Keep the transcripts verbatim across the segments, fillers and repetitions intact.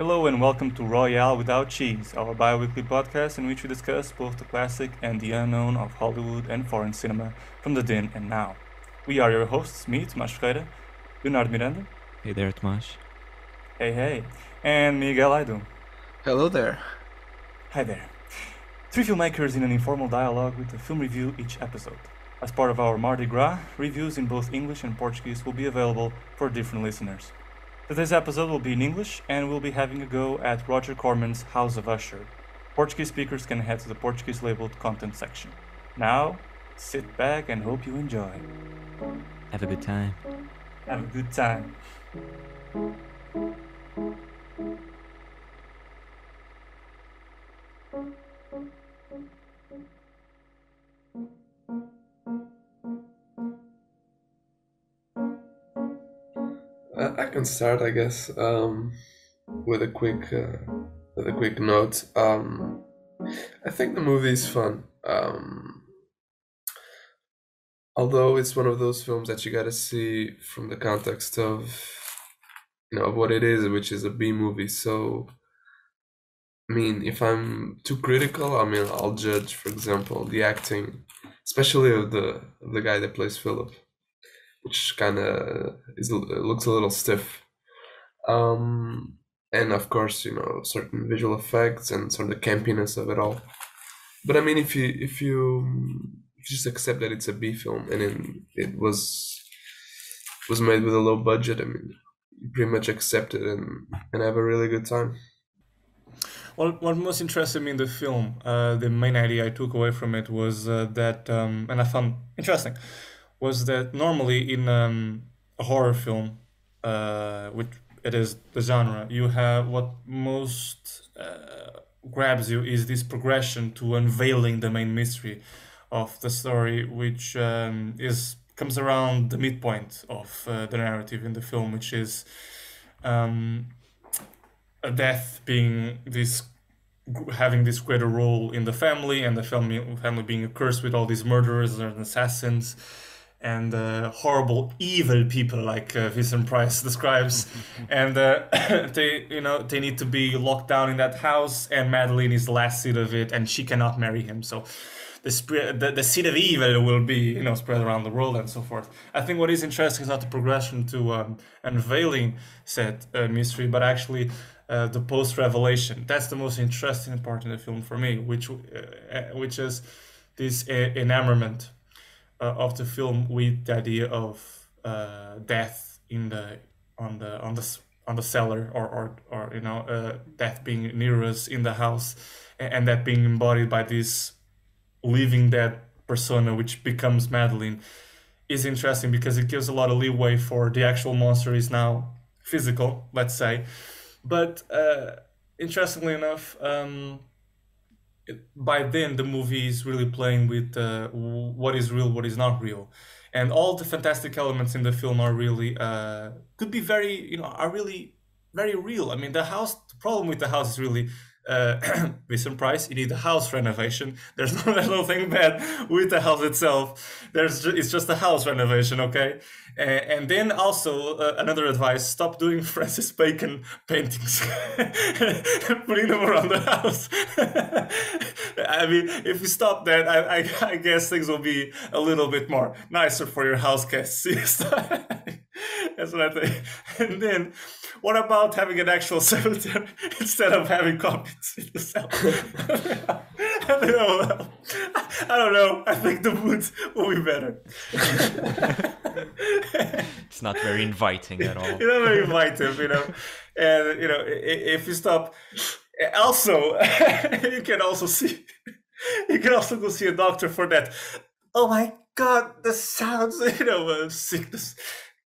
Hello and welcome to Royale Without Cheese, our bi-weekly podcast in which we discuss both the classic and the unknown of Hollywood and foreign cinema from the then and now. We are your hosts, me, Tomás Ferreira, Leonardo Miranda. Hey there, Tomás. Hey, hey. And Miguel Aido. Hello there. Hi there. Three filmmakers in an informal dialogue with a film review each episode. As part of our Mardi Gras, reviews in both English and Portuguese will be available for different listeners. Today's episode will be in English, and we'll be having a go at Roger Corman's House of Usher. Portuguese speakers can head to the Portuguese-labeled content section. Now, sit back and hope you enjoy. Have a good time. Have a good time. I can start, I guess, um, with a quick, uh, with a quick note. Um, I think the movie is fun, um, although it's one of those films that you gotta see from the context of, you know, of what it is, which is a B movie. So, I mean, if I'm too critical, I mean, I'll judge, for example, the acting, especially of the of the guy that plays Philip, which kind of looks a little stiff. Um, and of course, you know, certain visual effects and sort of the campiness of it all. But I mean, if you if you just accept that it's a B film and then it was was made with a low budget, I mean, you pretty much accept it and, and have a really good time. Well, what most interested me in the film, uh, the main idea I took away from it was uh, that, um, and I found interesting, was that normally in um, a horror film, uh, which it is the genre, you have what most uh, grabs you is this progression to unveiling the main mystery of the story, which um, is comes around the midpoint of uh, the narrative in the film, which is um, a death being this having this greater role in the family, and the family family being accursed with all these murderers and assassins and uh, horrible, evil people like uh, Vincent Price describes. And uh, they, you know, they need to be locked down in that house, and Madeline is the last seed of it, and she cannot marry him. So the spirit, the, the seed of evil will be, you know, spread around the world and so forth. I think what is interesting is not the progression to um, unveiling said uh, mystery, but actually uh, the post-revelation. That's the most interesting part in the film for me, which, uh, which is this uh, enamorment Uh, of the film with the idea of uh, death in the on the on the on the cellar, or or, or you know uh, death being near us in the house, and, and that being embodied by this living dead persona which becomes Madeline, is interesting because it gives a lot of leeway for the actual monster is now physical, let's say, but uh, interestingly enough, um, by then the movie is really playing with uh, what is real, what is not real, and all the fantastic elements in the film are really uh, could be very you know are really very real. I mean, the house the problem with the house is really uh, Vincent Price. You need a house renovation. There's no there's nothing bad with the house itself. There's ju it's just a house renovation, okay? And, and then also uh, another advice: stop doing Francis Bacon paintings, putting them around the house. I mean, if you stop that, I, I I guess things will be a little bit more nicer for your house guests. That's what I think. And then, what about having an actual cemetery instead of having copies in the cell? I don't know. I don't know. I think the woods will be better. It's not very inviting at all. It's not very inviting, you know. And you know, if you stop, also you can also see, you can also go see a doctor for that. Oh my God, the sounds, you know, of sickness.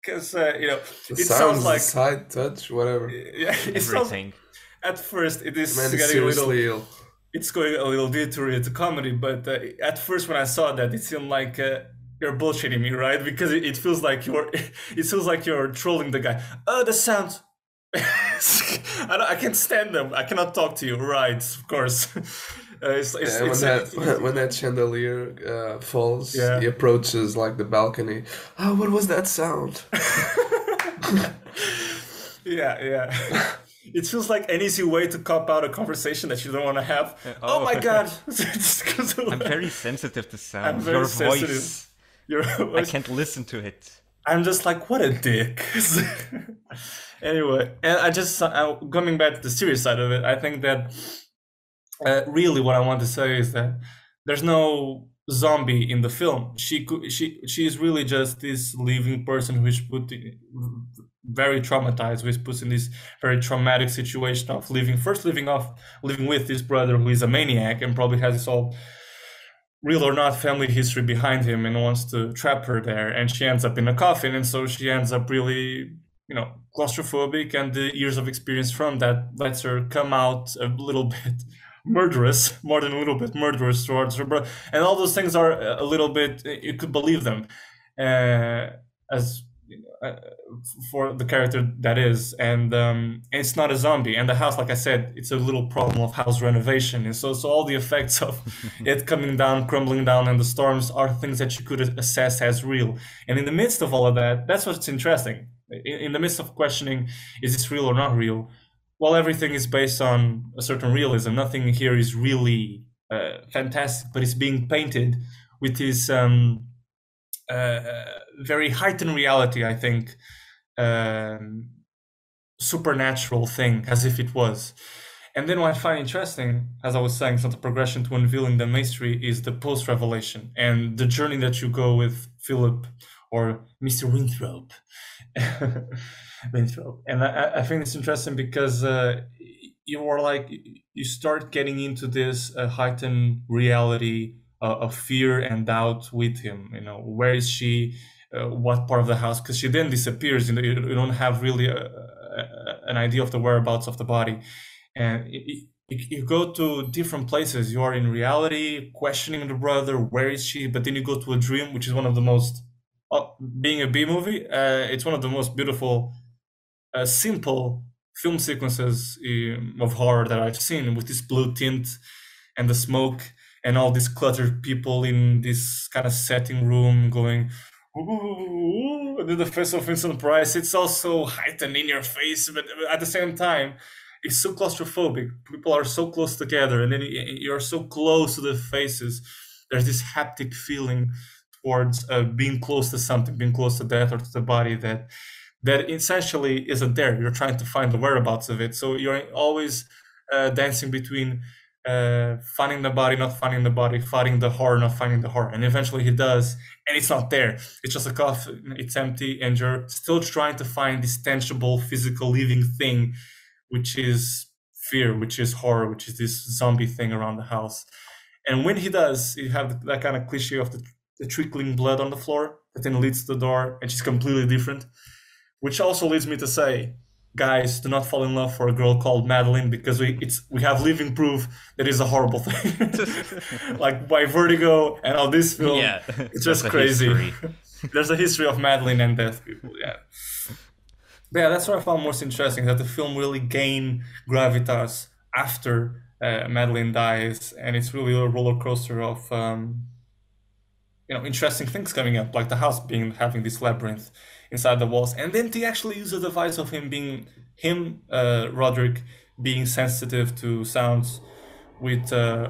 Because, uh, you know, the it sounds, sounds like... side touch, whatever. Yeah, it everything. Sounds, at first, it is Man, getting a little... Ill. It's going a little deteriorate to comedy, but uh, at first when I saw that, it seemed like uh, you're bullshitting me, right? Because it, it feels like you're... It feels like you're trolling the guy. Oh, the sounds... I, don't, I can't stand them. I cannot talk to you. Right, of course. Uh, it's, it's, yeah, it's, when, it's, that, when that chandelier uh, falls, yeah. He approaches like the balcony. Oh, what was that sound? yeah, yeah. It feels like an easy way to cop out a conversation that you don't want to have. Uh, oh. oh my god! I'm very sensitive to sound. I'm very Your sensitive. voice. Your voice. I can't listen to it. I'm just like, what a dick. Anyway, and I just I, coming back to the serious side of it, I think that uh, really what I want to say is that there's no zombie in the film. She she she is really just this living person who is put in, very traumatized, who is put in this very traumatic situation of living first living off living with his brother who is a maniac and probably has this all real or not family history behind him and wants to trap her there, and she ends up in a coffin, and so she ends up really, you know, claustrophobic, and the years of experience from that lets her come out a little bit murderous, more than a little bit murderous towards her brother, and all those things are a little bit, you could believe them uh, as uh, for the character that is, and um, it's not a zombie, and the house, like I said, it's a little problem of house renovation, and so so all the effects of it coming down, crumbling down, and the storms are things that you could assess as real, and in the midst of all of that, that's what's interesting. In, in the midst of questioning, is this real or not real? Well, everything is based on a certain realism. Nothing here is really uh, fantastic, but it's being painted with this um, uh, very heightened reality, I think, um, supernatural thing, as if it was. And then what I find interesting, as I was saying, it's not the progression to unveiling the mystery, is the post-revelation and the journey that you go with Philip or Mister Winthrop. And I, I think it's interesting because uh, you are like, you start getting into this uh, heightened reality uh, of fear and doubt with him. You know, where is she? Uh, what part of the house? Because she then disappears. You know, you, you don't have really a, a, an idea of the whereabouts of the body. And it, it, you go to different places. You are in reality, questioning the brother. Where is she? But then you go to a dream, which is one of the most, oh, being a B movie, uh, it's one of the most beautiful, Uh, simple film sequences um, of horror that I've seen, with this blue tint and the smoke and all these cluttered people in this kind of setting room going, ooh, and then the face of Vincent Price. It's also heightened in your face, but at the same time, it's so claustrophobic. People are so close together, and then you're so close to the faces. There's this haptic feeling towards uh, being close to something, being close to death or to the body that that essentially isn't there. You're trying to find the whereabouts of it. So you're always uh, dancing between uh, finding the body, not finding the body, fighting the horror, not finding the horror. And eventually he does, and it's not there. It's just a coffin, it's empty, and you're still trying to find this tangible, physical, living thing, which is fear, which is horror, which is this zombie thing around the house. And when he does, you have that kind of cliche of the, the trickling blood on the floor that then leads to the door, and she's completely different. Which also leads me to say, guys, do not fall in love for a girl called Madeline, because we it's we have living proof that is a horrible thing. Like by Vertigo and all this film, yeah, it's just crazy. There's a history of Madeline and death, people. Yeah, but yeah, that's what I found most interesting, that the film really gained gravitas after uh, Madeline dies, and it's really a roller coaster of um, you know, interesting things coming up, like the house being having this labyrinth inside the walls, and then they actually use the device of him being him, uh, Roderick being sensitive to sounds, with uh,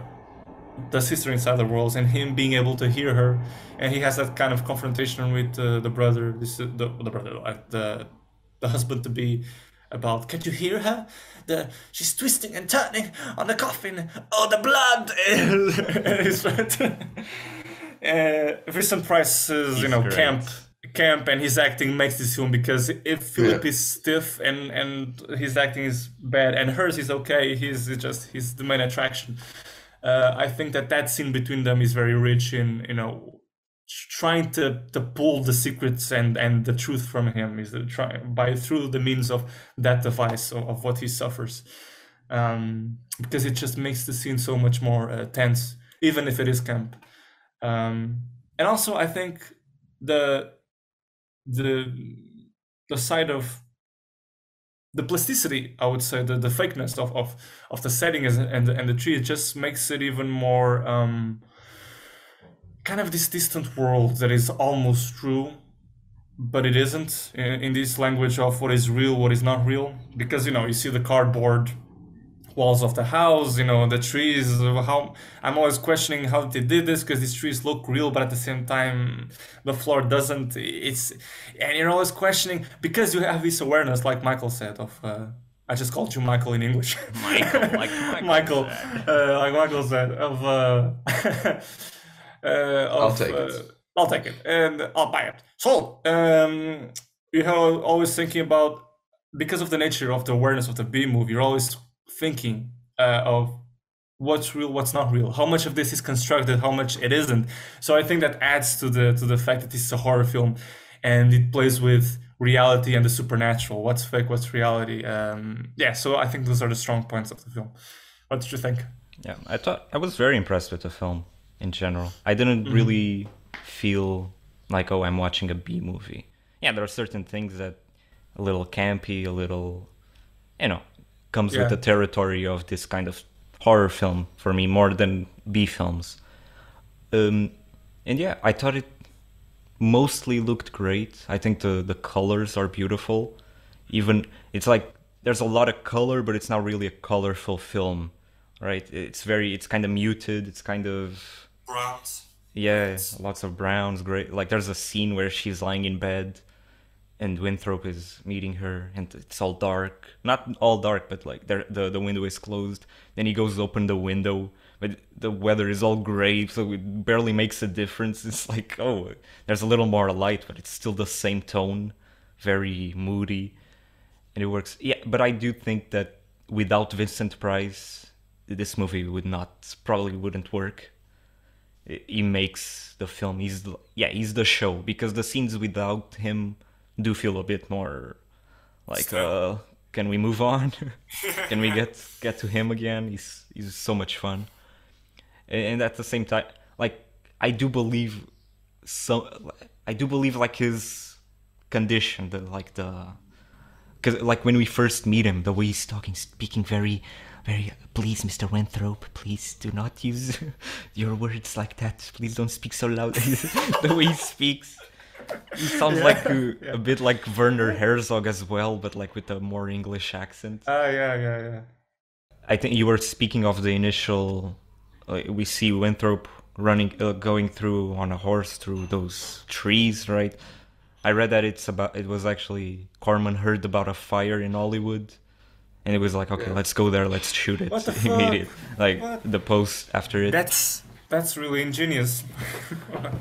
the sister inside the walls, and him being able to hear her, and he has that kind of confrontation with uh, the brother, this the, the brother, the the husband to be, about, can't you hear her? The she's twisting and turning on the coffin. Oh, the blood! And he's right. uh, Vincent Price's, you know, correct. camp. camp and his acting makes this film, because if Philip yeah. is stiff and and his acting is bad and hers is okay, he's just he's the main attraction. Uh, I think that that scene between them is very rich in, you know, trying to to pull the secrets and and the truth from him is the try by through the means of that device of, of what he suffers, um, because it just makes the scene so much more uh, tense, even if it is camp. Um, and also, I think the the the side of the plasticity, I would say, the, the fakeness of, of, of the setting is, and, and the tree, it just makes it even more um, kind of this distant world that is almost true, but it isn't, in, in this language of what is real, what is not real. Because, you know, you see the cardboard walls of the house, you know, the trees, how... I'm always questioning how they did this, because these trees look real, but at the same time, the floor doesn't. It's... And you're always questioning, because you have this awareness, like Michael said, of... Uh, I just called you Michael in English. Michael, like Michael. Michael, said. Uh, like Michael said, of... Uh, uh, of I'll take uh, it. I'll take it, and I'll buy it. So, um, you know, always thinking about... Because of the nature of the awareness of the B-movie, you're always... thinking uh, of what's real, what's not real, how much of this is constructed, how much it isn't. So I think that adds to the to the fact that this is a horror film, and it plays with reality and the supernatural. What's fake, what's reality? Um, yeah. So I think those are the strong points of the film. What did you think? Yeah, I thought I was very impressed with the film in general. I didn't mm-hmm. really feel like, oh, I'm watching a B movie. Yeah, there are certain things that a little campy, a little, you know. comes yeah. with the territory of this kind of horror film for me, more than B films. Um, and yeah, I thought it mostly looked great. I think the, the colors are beautiful. Even, it's like, there's a lot of color, but it's not really a colorful film, right? It's very, it's kind of muted, it's kind of... Browns. Yeah, browns. Lots of browns, great. Like, there's a scene where she's lying in bed, and Winthrop is meeting her, and it's all dark. Not all dark, but like the the window is closed. Then he goes to open the window, but the weather is all gray, so it barely makes a difference. It's like, oh, there's a little more light, but it's still the same tone, very moody, and it works. Yeah, but I do think that without Vincent Price, this movie would not, probably wouldn't work. He makes the film. He's the, yeah, he's the show, because the scenes without him do feel a bit more like, uh, can we move on? Can we get get to him again? He's he's so much fun, and, and at the same time, like I do believe, so I do believe like his condition, the like the, because like when we first meet him, the way he's talking, speaking very, very, please, Mister Winthrop, please do not use your words like that. Please don't speak so loud. The way he speaks. He sounds yeah, like a, yeah. a bit like Werner Herzog as well, but like with a more English accent. Oh, uh, yeah, yeah, yeah. I think you were speaking of the initial... Uh, we see Winthrop running, uh, going through on a horse through those trees, right? I read that it's about... It was actually... Corman heard about a fire in Hollywood, and it was like, okay, yeah. let's go there, let's shoot it. What the fuck? Immediate, like, what? The post after it. That's... That's really ingenious.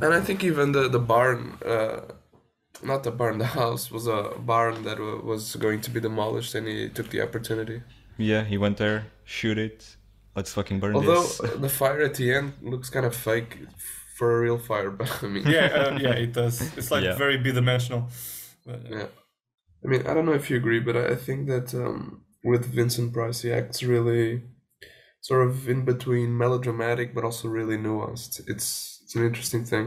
And I think even the, the barn, uh, not the barn, the house, was a barn that w was going to be demolished, and he took the opportunity. Yeah, he went there, shoot it, let's fucking burn Although, this. Although the fire at the end looks kind of fake for a real fire, but I mean... Yeah, uh, yeah, it does. It's like yeah. very bi-dimensional. Uh, yeah. I mean, I don't know if you agree, but I think that um, with Vincent Price, he acts really... sort of in between melodramatic, but also really nuanced. It's it's an interesting thing,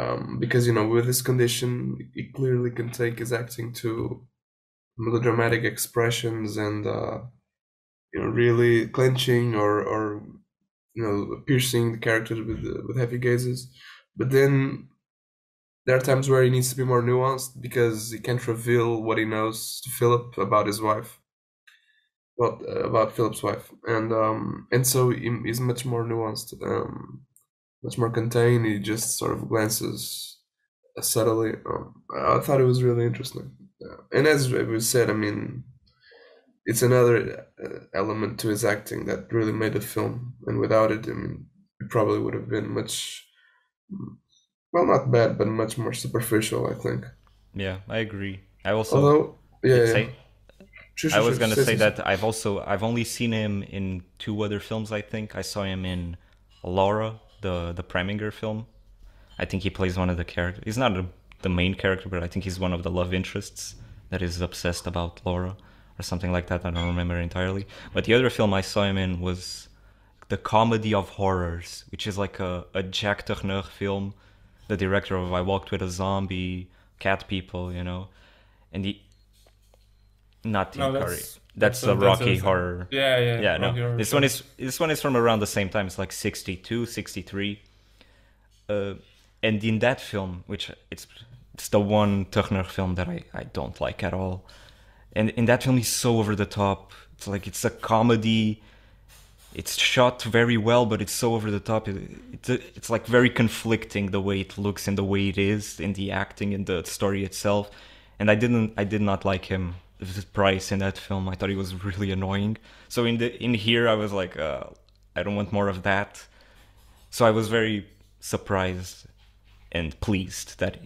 um, because you know with his condition, he clearly can take his acting to melodramatic expressions and uh, you know really clenching or or you know piercing the characters with uh, with heavy gazes. But then there are times where he needs to be more nuanced because he can't reveal what he knows to Philip about his wife. Well, uh, about Philip's wife, and um, and so he, he's much more nuanced, um, much more contained. He just sort of glances subtly. Um, I thought it was really interesting, uh, and as we said, I mean, it's another uh, element to his acting that really made the film. And without it, I mean, it probably would have been much, well, not bad, but much more superficial, I think. Yeah, I agree. I also although yeah. I was going to say that I've also, I've only seen him in two other films, I think. I saw him in Laura, the, the Preminger film. I think he plays one of the characters. He's not a, the main character, but I think he's one of the love interests that is obsessed about Laura or something like that. I don't remember entirely. But the other film I saw him in was The Comedy of Horrors, which is like a, a Jacques Tourneur film, the director of I Walked with a Zombie, Cat People, you know, and the... Not Tim no, Curry. That's, that's a Rocky that's horror. Yeah, yeah. Yeah, no. Horror this horror. one is this one is from around the same time. It's like sixty-two, sixty-three. Uh, and in that film, which it's it's the one Turner film that I, I don't like at all. And, and that film is so over the top. It's like, it's a comedy. It's shot very well, but it's so over the top. It, it's, it's like very conflicting the way it looks and the way it is in the acting and the story itself. And I didn't, I did not like him, Price, in that film. I thought he was really annoying. So in the, in here, I was like, uh, I don't want more of that. So I was very surprised and pleased that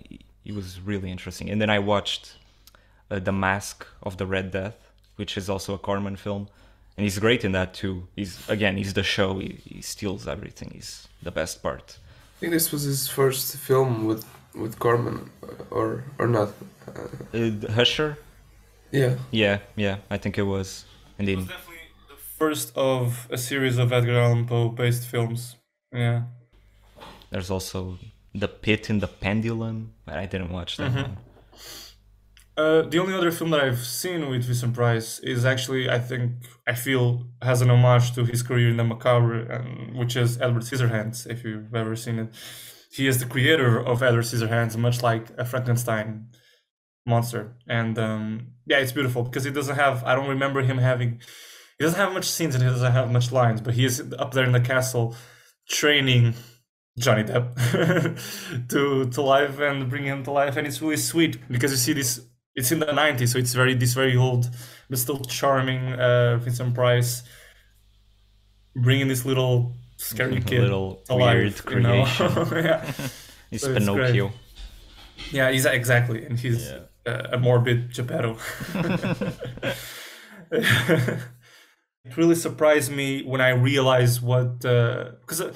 it was really interesting. And then I watched uh, The Mask of the Red Death, which is also a Corman film. And he's great in that too. He's, again, he's the show. He, he steals everything. He's the best part. I think this was his first film with, with Corman, or or not? Uh, Usher? Yeah. Yeah, yeah. I think it was. And it was definitely the first of a series of Edgar Allan Poe-based films. Yeah. There's also The Pit and the Pendulum, but I didn't watch that mm-hmm. one. Uh, the only other film that I've seen with Vincent Price is actually, I think, I feel, has an homage to his career in the macabre, and, which is Edward Scissorhands, if you've ever seen it. He is the creator of Edward Scissorhands, much like a Frankenstein monster. And um, yeah, it's beautiful because he doesn't have, I don't remember him having, he doesn't have much scenes and he doesn't have much lines, but he is up there in the castle training Johnny Depp to, to life and bring him to life. And it's really sweet because you see this. It's in the nineties, so it's very this very old, but still charming uh, Vincent Price bringing this little scary kid little alive, weird creation. You know? yeah. He's so Pinocchio. It's yeah, he's exactly, and he's yeah. uh, a morbid Geppetto. It really surprised me when I realized what, because uh,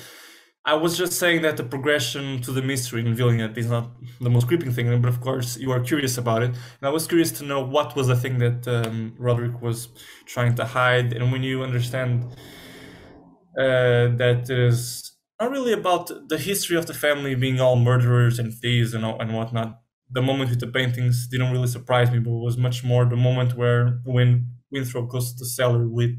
I was just saying that the progression to the mystery, revealing it, is not the most creeping thing, but of course you are curious about it. And I was curious to know what was the thing that um, Roderick was trying to hide. And when you understand uh, that it is not really about the history of the family being all murderers and thieves and, all, and whatnot, the moment with the paintings didn't really surprise me, but it was much more the moment where when Winthrop goes to the cellar with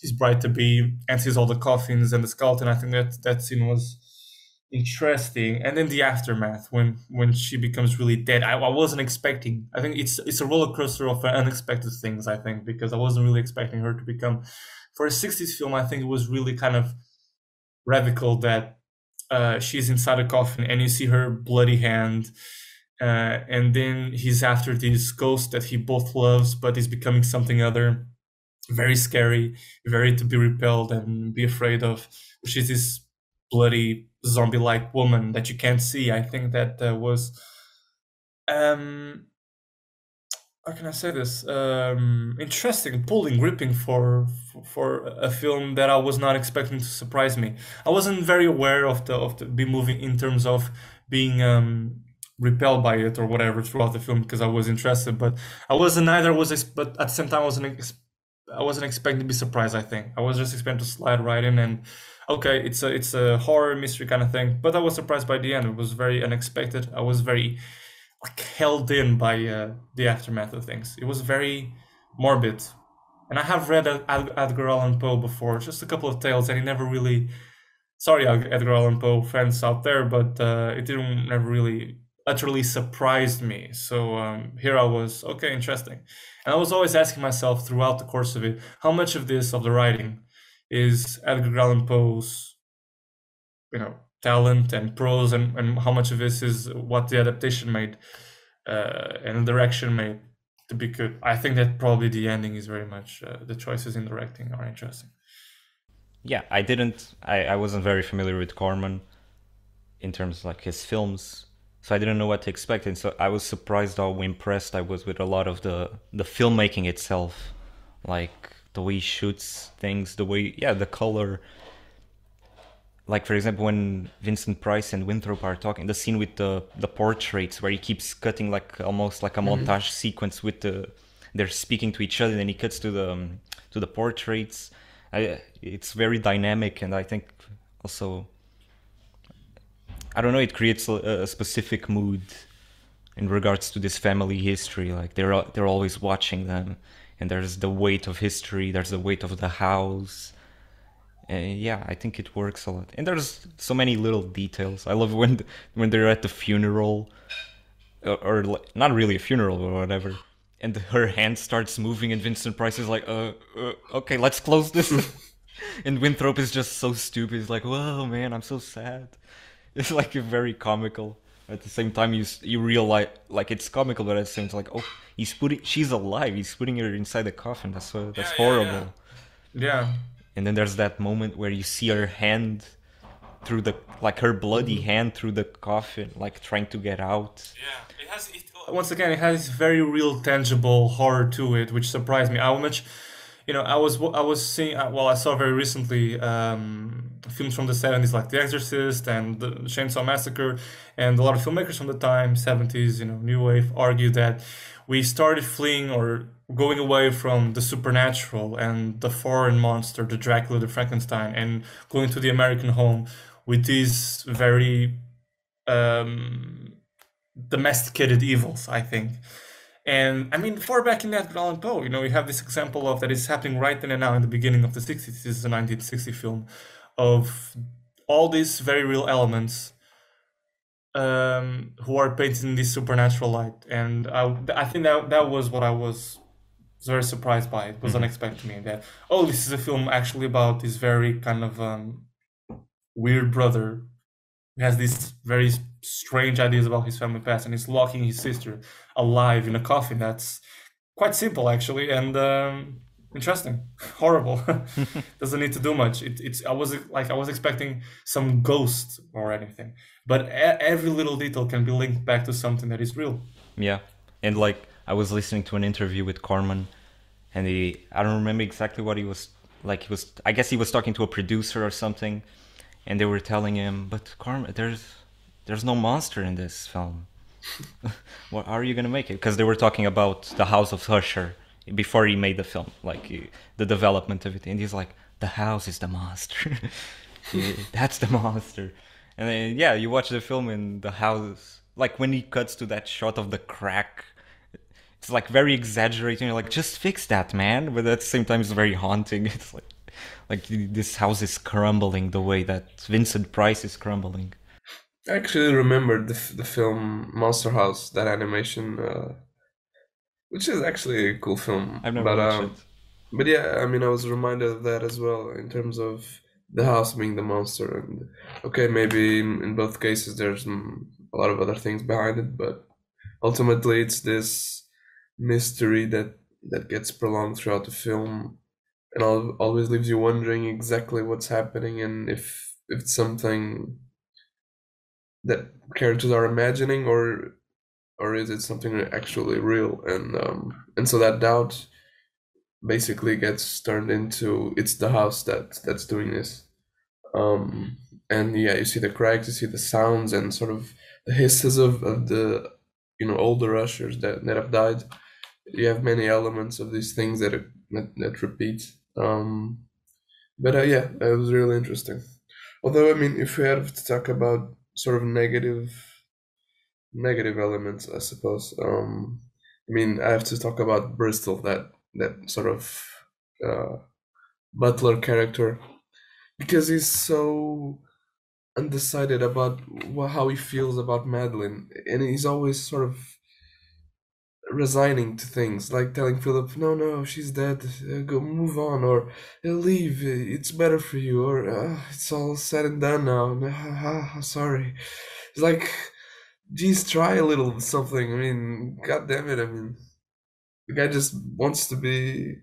his bride-to-be and sees all the coffins and the skeleton. I think that that scene was interesting. And then the aftermath, when when she becomes really dead, I, I wasn't expecting. I think it's it's a roller coaster of unexpected things, I think, because I wasn't really expecting her to become... For a sixties film, I think it was really kind of radical that uh, she's inside a coffin and you see her bloody hand. Uh, and then he's after this ghost that he both loves, but is becoming something other. Very scary, very to be repelled and be afraid of. She's this bloody zombie-like woman that you can't see. I think that uh, was, um, how can I say this? Um, interesting, pulling, gripping for, for for a film that I was not expecting to surprise me. I wasn't very aware of the of the B-movie in terms of being um. repelled by it or whatever throughout the film because I was interested, but I wasn't neither was, but at the same time I wasn't. Ex I wasn't expecting to be surprised. I think I was just expecting to slide right in and okay, it's a it's a horror mystery kind of thing. But I was surprised by the end. It was very unexpected. I was very like held in by uh, the aftermath of things. It was very morbid, and I have read Edgar Allan Poe before, just a couple of tales, and he never really. Sorry, Edgar Allan Poe fans out there, but uh, it didn't never really. Utterly surprised me. So um, here I was, okay, interesting. And I was always asking myself throughout the course of it, how much of this, of the writing, is Edgar Allan Poe's, you know, talent and prose, and, and how much of this is what the adaptation made uh, and the direction made to be good. I think that probably the ending is very much, uh, the choices in directing are interesting. Yeah, I didn't, I, I wasn't very familiar with Corman in terms of like his films. So I didn't know what to expect, and so I was surprised how impressed I was with a lot of the the filmmaking itself, like the way he shoots things, the way yeah, the color. Like for example, when Vincent Price and Winthrop are talking, the scene with the the portraits where he keeps cutting like almost like a mm-hmm. montage sequence with the they're speaking to each other, and then he cuts to the um, to the portraits. I, it's very dynamic, and I think also. I don't know, it creates a, a specific mood in regards to this family history. Like they're they're always watching them, and there's the weight of history, there's the weight of the house. And yeah, I think it works a lot. And there's so many little details. I love when when they're at the funeral, or, or not really a funeral or whatever, and her hand starts moving, and Vincent Price is like, uh, uh okay, let's close this. And Winthrop is just so stupid. He's like, whoa, man, I'm so sad. It's like very comical. At the same time, you you realize, like, it's comical, but at the same time, like, oh, he's putting, she's alive. He's putting her inside the coffin. That's uh, that's yeah, horrible. Yeah, yeah. yeah. And then there's that moment where you see her hand through the, like, her bloody hand through the coffin, like, trying to get out. Yeah, it has, it, once again, it has very real, tangible horror to it, which surprised me. How much, you know, I was, I was seeing, well, I saw very recently um, films from the seventies, like The Exorcist and The Chain Saw Massacre, and a lot of filmmakers from the time, seventies, you know, New Wave, argued that we started fleeing or going away from the supernatural and the foreign monster, the Dracula, the Frankenstein, and going to the American home with these very um, domesticated evils, I think. And I mean, far back in Edgar Allan Poe, you know, you have this example of that is happening right then and now in the beginning of the sixties. This is a nineteen sixty film of all these very real elements um, who are painted in this supernatural light. And I, I think that that was what I was very surprised by. It was mm-hmm. unexpected to me that, oh, this is a film actually about this very kind of um, weird brother who has these very strange ideas about his family past, and he's locking his sister alive in a coffin. That's quite simple, actually, and um, interesting. Horrible. Doesn't need to do much. It, it's I was like I was expecting some ghost or anything, but a every little detail can be linked back to something that is real. Yeah, and like I was listening to an interview with Corman, and he I don't remember exactly what he was like. He was I guess he was talking to a producer or something, and they were telling him, but Corman, there's There's no monster in this film. Well, how are you going to make it? Because they were talking about the House of Usher before he made the film, like he, the development of it. And he's like, the house is the monster. That's the monster. And then, yeah, you watch the film and the house, like when he cuts to that shot of the crack, it's like very exaggerated. You're like, just fix that, man. But at the same time, it's very haunting. It's like, like this house is crumbling the way that Vincent Price is crumbling. I actually remember the, the film Monster House, that animation, uh, which is actually a cool film. I've never but, watched um, it. But yeah, I mean, I was reminded of that as well, in terms of the house being the monster. And okay, maybe in, in both cases there's a lot of other things behind it, but ultimately it's this mystery that, that gets prolonged throughout the film and always leaves you wondering exactly what's happening and if, if it's something that characters are imagining, or or is it something actually real? And um, and so that doubt basically gets turned into it's the house that that's doing this. Um, and yeah, you see the cracks, you see the sounds, and sort of the hisses of, of the you know older ushers that that have died. You have many elements of these things that that, that repeat. Um, but uh, yeah, it was really interesting. Although I mean, if we have to talk about sort of negative, negative elements, I suppose. Um, I mean, I have to talk about Bristol, that that sort of uh, butler character, because he's so undecided about how he feels about Madeline, and he's always sort of resigning to things, like telling Philip, "No, no, she's dead. Uh, go move on, or uh, leave. It's better for you, or uh, it's all said and done now. Ah, sorry." It's like, geez, try a little something. I mean, god damn it. I mean, the guy just wants to be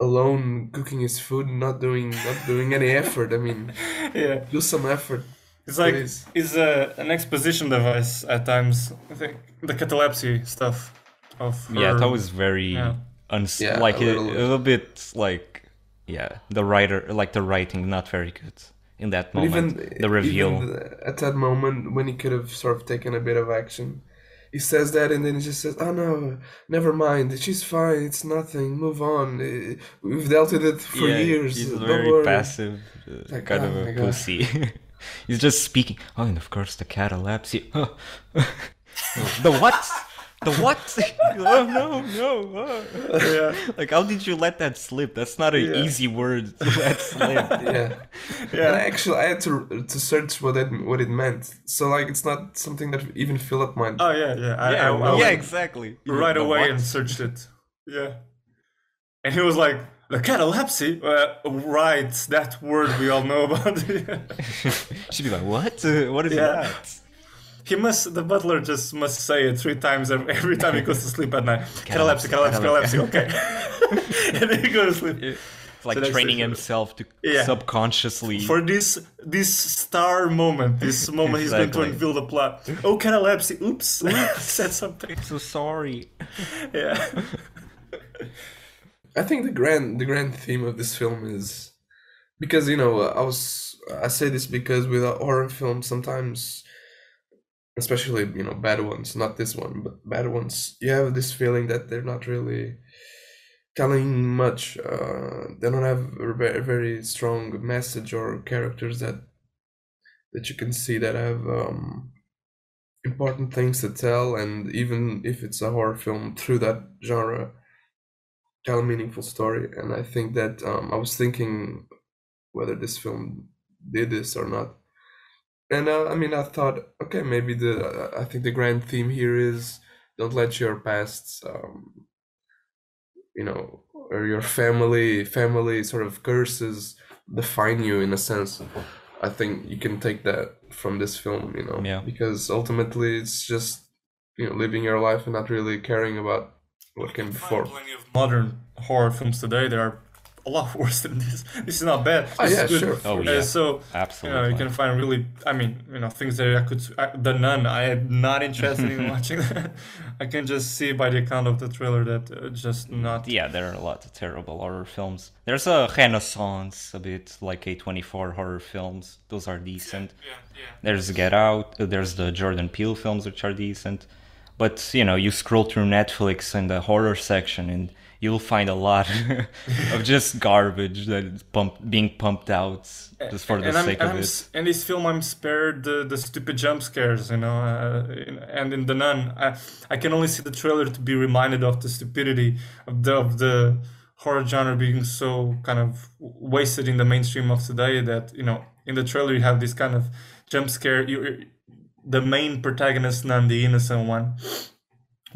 alone, cooking his food, not doing, not doing any effort. I mean, yeah, do some effort. It's like please. It's a an exposition device at times. I think the catalepsy stuff. Of her, yeah, that was very yeah. uns yeah, like a little, a, a little bit like yeah the writer like the writing not very good in that moment. Even, the reveal even the, at that moment when he could have sort of taken a bit of action, he says that and then he just says, "Oh no, never mind. She's fine. It's nothing. Move on. We've dealt with it for yeah, years." He's Don't very worry. passive, uh, like, kind oh of a pussy. He's just speaking. Oh, and of course the catalepsy. The what? The what? oh no, no. Oh. Yeah. Like, how did you let that slip? That's not an yeah. easy word to let slip. yeah. Yeah. And actually, I had to to search what it what it meant. So like, it's not something that even Philip might. Oh yeah, yeah. I, yeah, I, I, I yeah exactly. Right away what? and searched it. Yeah. And he was like, the catalepsy, uh, right? That word we all know about. She'd be like, what? Uh, what is yeah. that? He must. The butler just must say it three times every time he goes to sleep at night. Catalepsy, catalepsy, catalepsy. Okay, and then he goes to sleep. It's like so training himself to yeah. subconsciously for this this star moment. This moment exactly. he's going to unveil the plot. Oh, catalepsy! Oops, said something. I'm so sorry. Yeah. I think the grand the grand theme of this film is, because you know I was I say this because with a horror film sometimes, especially, you know, bad ones, not this one, but bad ones, you have this feeling that they're not really telling much. Uh, they don't have a very, very strong message or characters that that you can see that have um, important things to tell. And even if it's a horror film, through that genre, tell a meaningful story. And I think that um, I was thinking whether this film did this or not. And uh, I mean, I thought, okay, maybe the, uh, I think the grand theme here is don't let your past, um, you know, or your family, family sort of curses define you in a sense. I think you can take that from this film, you know, yeah. because ultimately it's just, you know, living your life and not really caring about what came before. Plenty of modern horror films today, there are a lot worse than this. This is not bad. This oh yeah, is good. sure. Oh yeah. Uh, so absolutely, you know, you can find really. I mean, you know, things that I could. I, the Nun. I am not interested in watching that. I can just see by the account of the trailer that uh, just not. Yeah, there are a lot of terrible horror films. There's a renaissance, a bit like A twenty-four horror films. Those are decent. Yeah, yeah, yeah. There's Get Out. There's the Jordan Peele films, which are decent. But you know, you scroll through Netflix in the horror section and you'll find a lot of just garbage that is pumped, being pumped out just for and, the and sake I'm, of I'm, it. In this film, I'm spared the, the stupid jump scares, you know. Uh, and in The Nun, I, I can only see the trailer to be reminded of the stupidity of the, of the horror genre being so kind of wasted in the mainstream of today. That, you know, in the trailer you have this kind of jump scare. You, the main protagonist, Nun, the innocent one,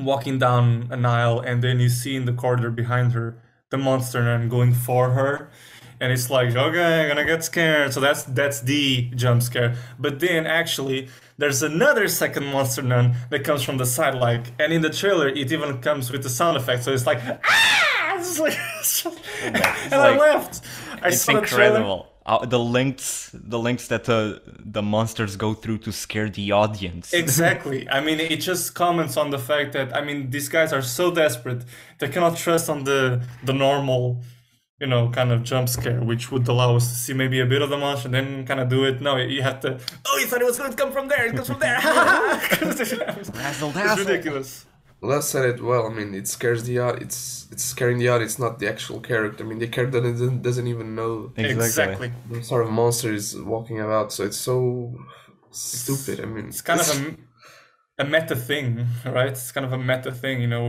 walking down an aisle, and then you see in the corridor behind her the monster nun going for her, and it's like, okay, I'm gonna get scared. So that's that's the jump scare. But then actually there's another second monster nun that comes from the side, like, and in the trailer it even comes with the sound effect, so it's like, ah! It's like, it's just, and like, I left. I it's saw incredible. Uh, the lengths, the lengths that uh, the monsters go through to scare the audience. Exactly. I mean, it just comments on the fact that, I mean, these guys are so desperate, they cannot trust on the the normal, you know, kind of jump scare, which would allow us to see maybe a bit of the monster and then kind of do it. No, you have to. Oh, you thought it was going to come from there. It comes from there. Dazzle, dazzle. It's ridiculous. Les said it well. I mean, it scares the audience. It's it's scaring the audience, not the actual character. I mean, the character doesn't doesn't even know exactly the sort of monster is walking about. So it's so stupid. I mean, it's kind it's... of a, a meta thing, right? It's kind of a meta thing, you know.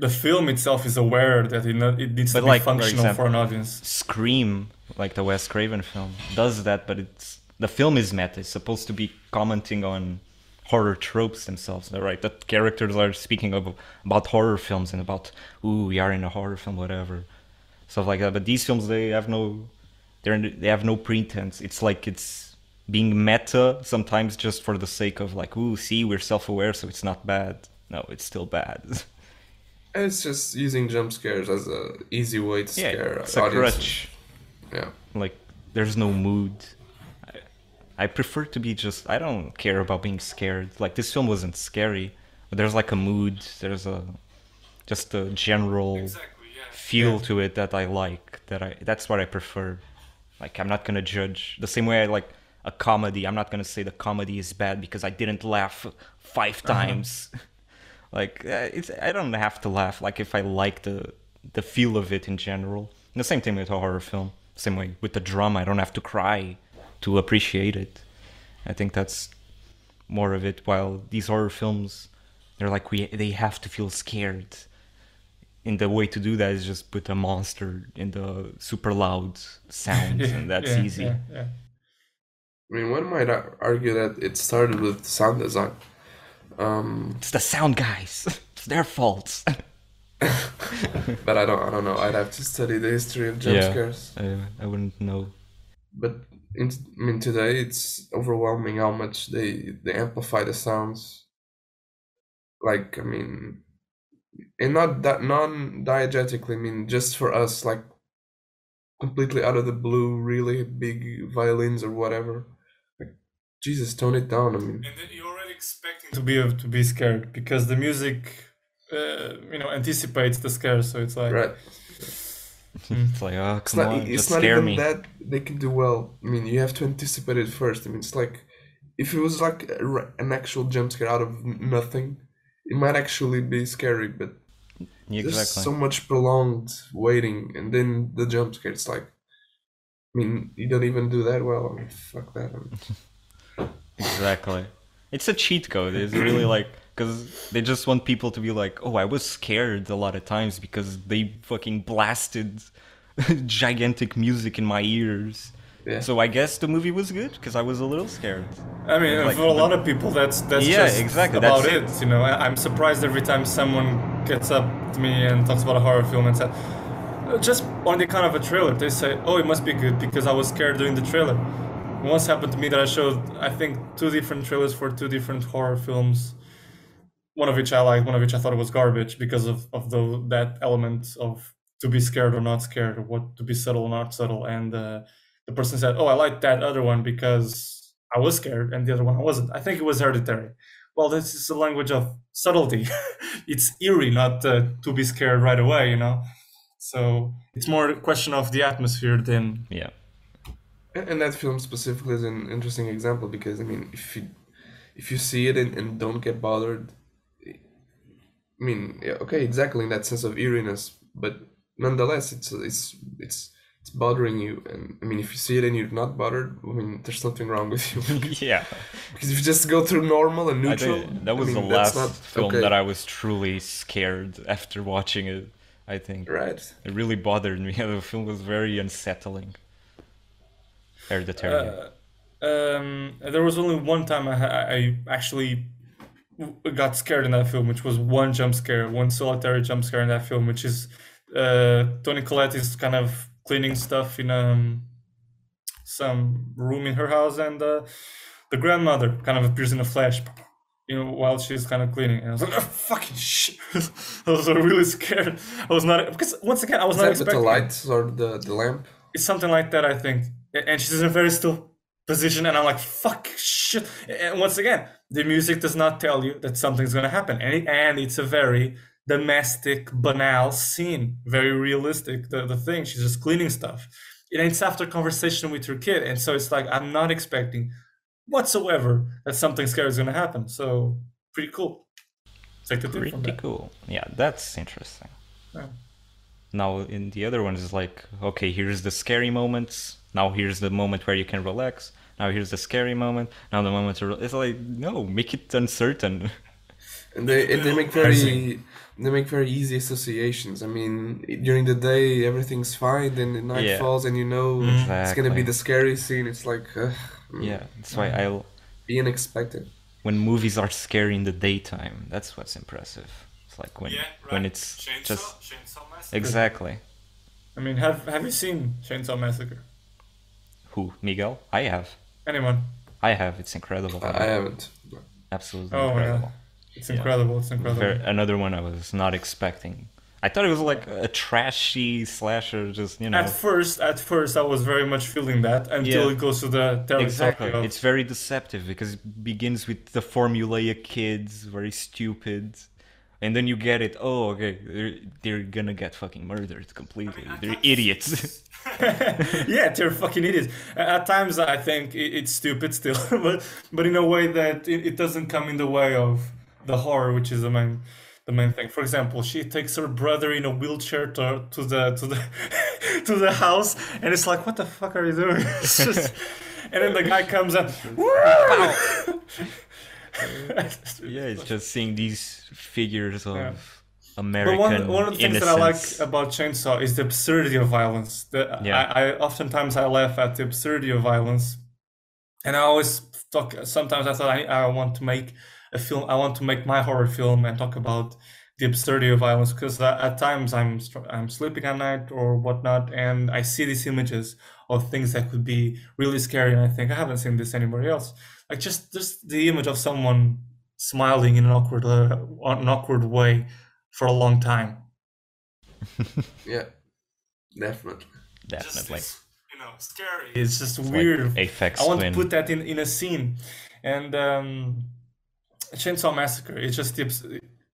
The film itself is aware that it, it needs but to like, be functional for, example, for an audience. Scream, like the Wes Craven film, does that, but it's the film is meta. It's supposed to be commenting on horror tropes themselves, right? That characters are speaking of, about horror films and about, ooh, we are in a horror film, whatever, stuff like that. But these films, they have no, they're they have no pretense. It's like it's being meta sometimes just for the sake of like, ooh, see, we're self-aware, so it's not bad. No, it's still bad. It's just using jump scares as an easy way to yeah, scare it's audiences. A crutch. Yeah, like there's no mood. I prefer to be just, I don't care about being scared. Like, this film wasn't scary, but there's like a mood, there's a, just a general exactly, yeah. feel yeah. to it that I like, that I, that's what I prefer. Like, I'm not gonna judge, the same way I like a comedy, I'm not gonna say the comedy is bad because I didn't laugh five times. Uh-huh. Like, it's, I don't have to laugh, like if I like the, the feel of it in general. And the same thing with a horror film, same way with the drama, I don't have to cry to appreciate it. I think that's more of it, while these horror films They're like, we they have to feel scared. And the way to do that is just put a monster in the super loud sound, yeah, and that's yeah, easy. Yeah, yeah. I mean, one might argue that it started with sound design. Um, it's the sound guys. It's their fault. But I don't. I don't know. I'd have to study the history of jump yeah, scares. I, I wouldn't know. But in, I mean, today it's overwhelming how much they they amplify the sounds. Like I mean, and not that non-diegetically. I mean, just for us, like completely out of the blue, really big violins or whatever. Like Jesus, tone it down. I mean. And then you're already expecting to be to be scared because the music. Uh, you know, anticipates the scare, so it's like right. Mm. It's like, oh, it's not, on, it's just not scare even me. That they can do well. I mean, you have to anticipate it first. I mean, it's like if it was like a, an actual jump scare out of nothing, it might actually be scary. But exactly. There's so much prolonged waiting, and then the jump scare. It's like, I mean, you don't even do that well. I mean, fuck that. I mean. Exactly. It's a cheat code. It's really like. Because they just want people to be like, oh, I was scared a lot of times because they fucking blasted gigantic music in my ears. Yeah. So I guess the movie was good because I was a little scared. I mean, like, for a lot of people, that's that's yeah, just exactly. about that's it. it. You know, I, I'm surprised every time someone gets up to me and talks about a horror film and says, just on the kind of a trailer, they say, oh, it must be good because I was scared during the trailer. It once happened to me that I showed, I think, two different trailers for two different horror films. One of which I liked, one of which I thought was garbage because of, of the, that element of to be scared or not scared, or what to be subtle or not subtle. And uh, the person said, oh, I liked that other one because I was scared and the other one I wasn't. I think it was Hereditary. Well, this is the language of subtlety. It's eerie not uh, to be scared right away, you know? So it's more a question of the atmosphere than... Yeah. And, and that film specifically is an interesting example because, I mean, if you, if you see it and, and don't get bothered, I mean, yeah, okay, exactly in that sense of eeriness, but nonetheless, it's it's it's it's bothering you. And I mean, if you see it and you're not bothered, I mean, there's something wrong with you. Yeah, because if you just go through normal and neutral, I that was I mean, the last not, film okay. that I was truly scared after watching it. I think right, it really bothered me. The film was very unsettling. Hereditary. Uh, um, there was only one time I I actually. got scared in that film, which was one jump scare, one solitary jump scare in that film, which is uh, Toni Collette is kind of cleaning stuff in um, some room in her house, and uh, the grandmother kind of appears in a flash, you know, while she's kind of cleaning. And I was like, oh, fucking shit! I was really scared. I was not because once again I was is not that expecting with the lights or the the lamp. It's something like that, I think. And she's in a very still position, and I'm like, fuck, shit! And once again. The music does not tell you that something's going to happen. And, it, and it's a very domestic, banal scene. Very realistic. The, the thing, she's just cleaning stuff. It ends after conversation with her kid. And so it's like, I'm not expecting whatsoever that something scary is going to happen. So, pretty cool. Take the tip from that. Pretty cool. Yeah, that's interesting. Yeah. Now, in the other ones, it's like, okay, here's the scary moments. Now here's the moment where you can relax. Now here's the scary moment. Now the moment to it's like no, make it uncertain. And they and they make very they make very easy associations. I mean, during the day everything's fine, then the night yeah. falls, and you know exactly. it's gonna be the scary scene. It's like uh, yeah, that's why I'll be unexpected. When movies are scary in the daytime, that's what's impressive. It's like when yeah, right. when it's Chainsaw, just Chainsaw Massacre. Exactly. I mean, have have you seen Chainsaw Massacre? Who Miguel? I have. Anyone? I have. It's incredible. I haven't. Absolutely oh, incredible. Yeah. It's yeah. incredible. It's incredible. Very, another one I was not expecting. I thought it was like a trashy slasher, just you know. At first, at first, I was very much feeling that until yeah. it goes to the territory. Exactly. Of... It's very deceptive because it begins with the formulaic kids, very stupid, and then you get it. Oh, okay, they're, they're gonna get fucking murdered completely. I mean, they're idiots. Yeah, they're fucking idiots. At times, I think it's stupid still, but but in a way that it, it doesn't come in the way of the horror, which is the main the main thing. For example, she takes her brother in a wheelchair to to the to the to the house, and it's like, what the fuck are you doing? It's just, and then the guy comes up. Yeah, it's just seeing these figures of yeah. American but one, one of the things innocence. That I like about Chainsaw is the absurdity of violence. The, yeah. I, I oftentimes I laugh at the absurdity of violence, and I always talk. Sometimes I thought I, I want to make a film. I want to make my horror film and talk about the absurdity of violence, because at times I'm I'm sleeping at night or whatnot, and I see these images of things that could be really scary, and I think I haven't seen this anywhere else. Like just just the image of someone smiling in an awkward uh, an awkward way for a long time. Yeah, definitely, definitely. Just, you know, scary. It's just it's weird. Like I want twin. to put that in in a scene, and um, Chainsaw Massacre. It just tips.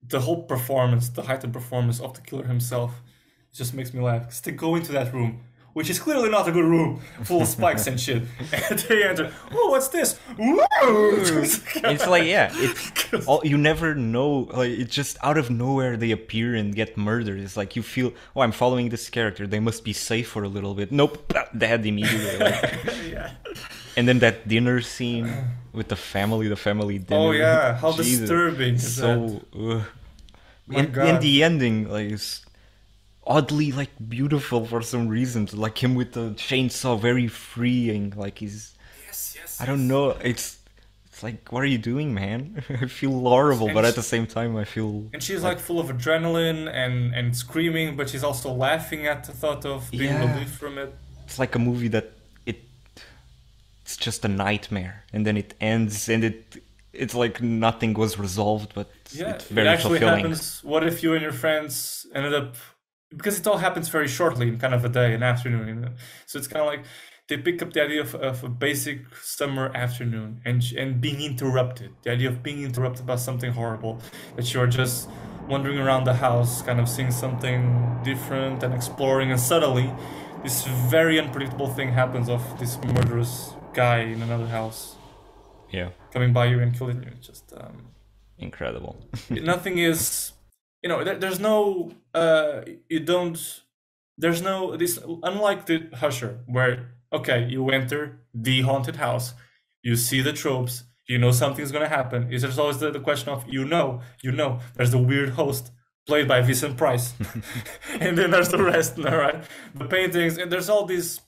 The whole performance, the heightened performance of the killer himself, just makes me laugh. Because they go into that room, which is clearly not a good room, full of spikes and shit. And they enter, oh, what's this? Whoa! It's like, yeah, it's all, you never know. Like, it's just out of nowhere they appear and get murdered. It's like you feel, oh, I'm following this character. They must be safe for a little bit. Nope, dead immediately. Like. Yeah. And then that dinner scene with the family, the family dinner. Oh yeah, how Jesus. disturbing is so, that? Uh, and, and the ending like is oddly like beautiful for some reason. Like him with the chainsaw, very freeing. Like he's, yes, yes. I don't yes. know. It's it's like, what are you doing, man? I feel horrible, and but she, at the same time, I feel. And she's like, like full of adrenaline and and screaming, but she's also laughing at the thought of being yeah. relieved from it. It's like a movie that. It's just a nightmare, and then it ends, and it it's like nothing was resolved, but yeah, it's very it actually fulfilling. Happens. What if you and your friends ended up, because it all happens very shortly in kind of a day, an afternoon, you know? So it's kind of like they pick up the idea of, of a basic summer afternoon and and being interrupted, the idea of being interrupted by something horrible, that you're just wandering around the house, kind of seeing something different and exploring, and suddenly this very unpredictable thing happens of this murderous guy in another house, yeah, coming by you and killing you. Just um, incredible. Nothing is, you know, there, there's no, uh, you don't, there's no this. Unlike the Usher, where okay, you enter the haunted house, you see the tropes, you know something's gonna happen. Is there's always the, the question of you know, you know. There's the weird host played by Vincent Price, and then there's the rest. All right, the paintings, and there's all these.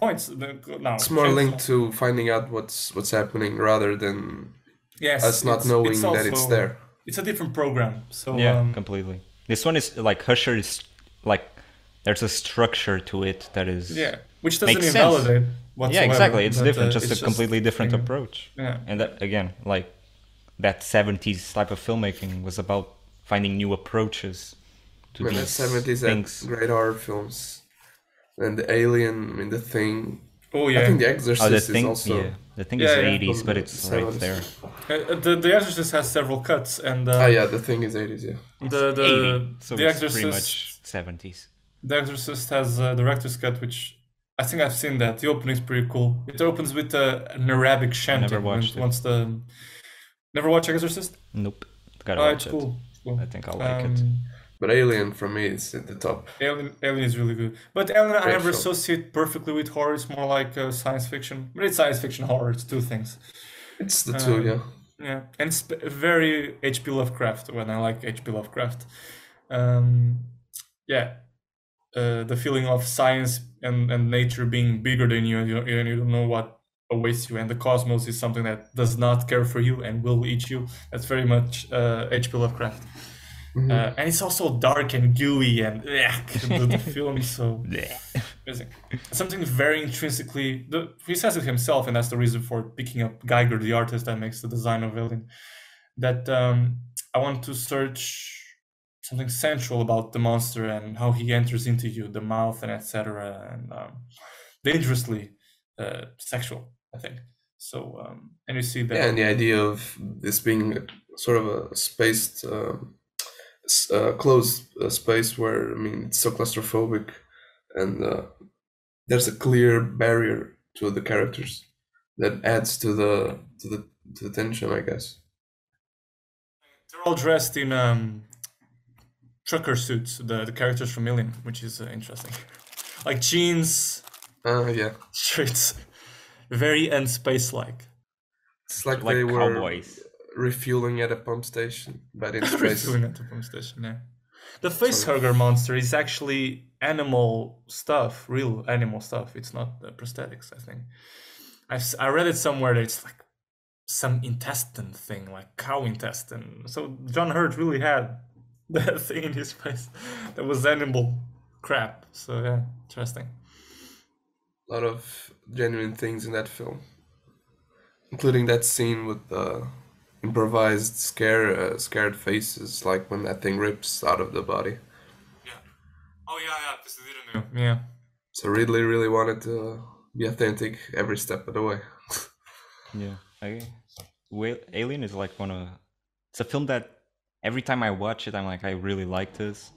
Points. No, it's more linked to finding out what's what's happening rather than yes, us not it's, knowing it's also, that it's there. It's a different program. So yeah, um, completely. This one is like Usher is like there's a structure to it that is yeah, which doesn't invalidate. Yeah, exactly. It's but, different. Uh, just it's a just completely different thinking. approach. Yeah. And that again, like that seventies type of filmmaking was about finding new approaches to well, these the seventies things. Great horror films. And the Alien, I mean, The Thing. Oh, yeah. I think The Exorcist oh, the thing, is also... Yeah. The Thing yeah, is yeah. eighties, but it's seventies. Right there. Uh, the, the Exorcist has several cuts, and... Uh, oh, yeah, The Thing is eighties, yeah. The, the, eighty, so the it's Exorcist, pretty much seventies. The Exorcist has a director's cut, which... I think I've seen that. The opening's pretty cool. It opens with uh, an Arabic chanting. Never watched once it. The, never watched Exorcist? Nope. Gotta oh, watch it's it. Cool. It's cool. I think I'll like um, it. But Alien, for me, is at the top. Alien, Alien is really good. But Alien, Great I never show. associate perfectly with horror. It's more like uh, science fiction. But it's science fiction horror. It's two things. It's the um, two, yeah. Yeah. And it's very H P Lovecraft, when I like H P Lovecraft. Um, yeah. Uh, the feeling of science and, and nature being bigger than you, and you, and you don't know what awaits you. And the cosmos is something that does not care for you and will eat you. That's very much uh, H P Lovecraft. Mm-hmm. uh, and it's also dark and gooey and blech, the film, so amazing. Something very intrinsically, the, he says it himself, and that's the reason for picking up Geiger, the artist that makes the design of Alien, that um, I want to search something central about the monster and how he enters into you, the mouth and et cetera, and um, dangerously uh, sexual, I think. So, um, and you see that. Yeah, and the idea of this being sort of a spaced... Uh... Uh, closed uh, space where I mean it's so claustrophobic, and uh, there's a clear barrier to the characters that adds to the to the to the tension, I guess. They're all dressed in um, trucker suits. The the characters from Alien, which is uh, interesting, like jeans. Uh, yeah. Shirts, very unspace-like. It's like, like they were cowboys. refueling at a pump station, but in space. Refueling at a pump station, yeah. The facehugger monster is actually animal stuff, real animal stuff. It's not uh, prosthetics, I think. I've, I read it somewhere that it's like some intestine thing, like cow intestine. So John Hurt really had that thing in his face that was animal crap. So yeah, interesting. A lot of genuine things in that film, including that scene with the improvised scare, uh, scared faces, like when that thing rips out of the body. Yeah. Oh yeah, yeah. This is it, didn't yeah. So Ridley really wanted to be authentic every step of the way. Yeah. I, well, Alien is like one of, it's a film that every time I watch it, I'm like, I really like this,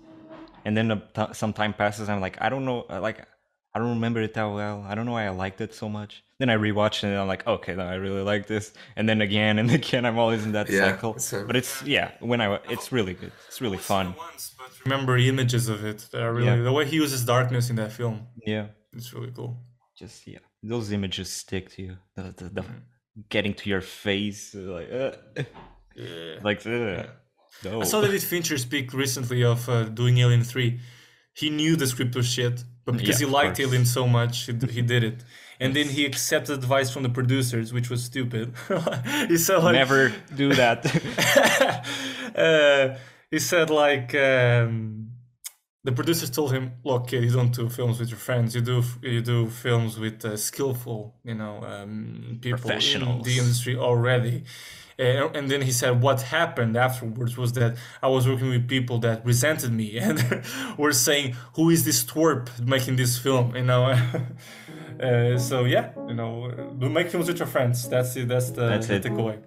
and then a, some time passes, I'm like, I don't know, like, I don't remember it that well. I don't know why I liked it so much. Then I rewatch it and I'm like, okay, no, I really like this, and then again and again, I'm always in that yeah, cycle. So, but it's yeah, when I it's really good, it's really fun. Once, but remember images of it that are really yeah. the way he uses darkness in that film. Yeah, it's really cool. Just yeah, those images stick to you. The, the, the getting to your face, like uh, yeah. like uh, yeah. no. I saw David Fincher speak recently of uh, doing Alien three. He knew the script was shit, but because yeah, he liked Alien so much, he, he did it. And then he accepted advice from the producers, which was stupid. He said, like, never do that. uh, he said, like, um, the producers told him, "Look, kid, you don't do films with your friends. You do you do films with uh, skillful, you know, um, people in the industry already." And, and then he said, what happened afterwards was that I was working with people that resented me and were saying, "Who is this twerp making this film?" You know. Uh, so yeah, you know, make films with your friends. That's it. That's the, that's the it. takeaway.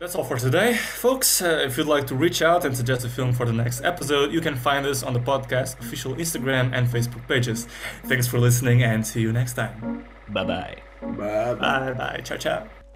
That's all for today, folks. Uh, if you'd like to reach out and suggest a film for the next episode, you can find us on the podcast official Instagram and Facebook pages. Thanks for listening, and see you next time. Bye bye. Bye bye. Bye bye. Ciao ciao.